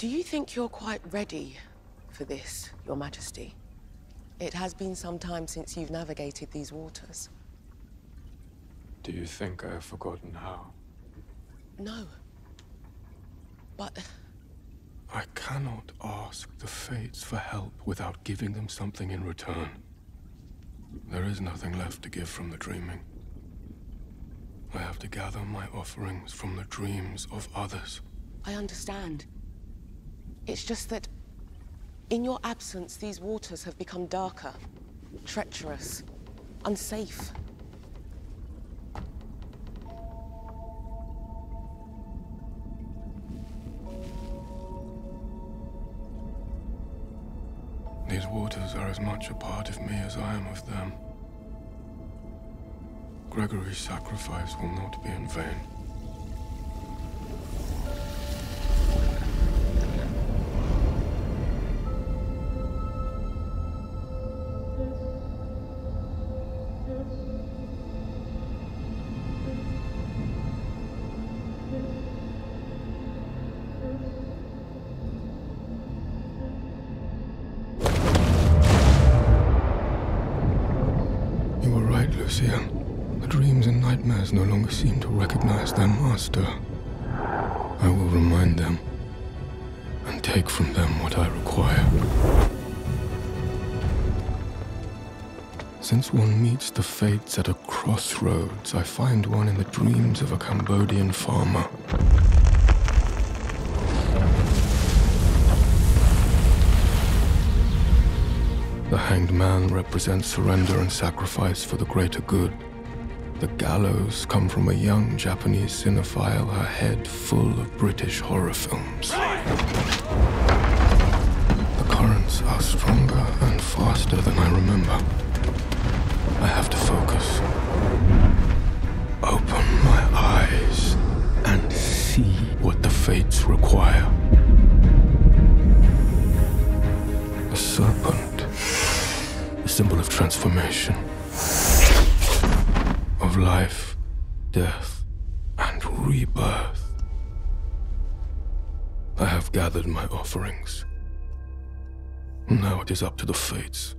Do you think you're quite ready for this, Your Majesty? It has been some time since you've navigated these waters. Do you think I have forgotten how? No. But... I cannot ask the Fates for help without giving them something in return. There is nothing left to give from the dreaming. I have to gather my offerings from the dreams of others. I understand. It's just that, in your absence, these waters have become darker, treacherous, unsafe. These waters are as much a part of me as I am of them. Gregory's sacrifice will not be in vain. No longer seem to recognize their master. I will remind them and take from them what I require. Since one meets the fates at a crossroads, I find one in the dreams of a Cambodian farmer. The Hanged Man represents surrender and sacrifice for the greater good. The gallows come from a young Japanese cinephile, her head full of British horror films. The currents are stronger and faster than I remember. I have to focus. Open my eyes and see what the fates require. A serpent, a symbol of transformation. Of life, death, and rebirth. I have gathered my offerings. Now it is up to the fates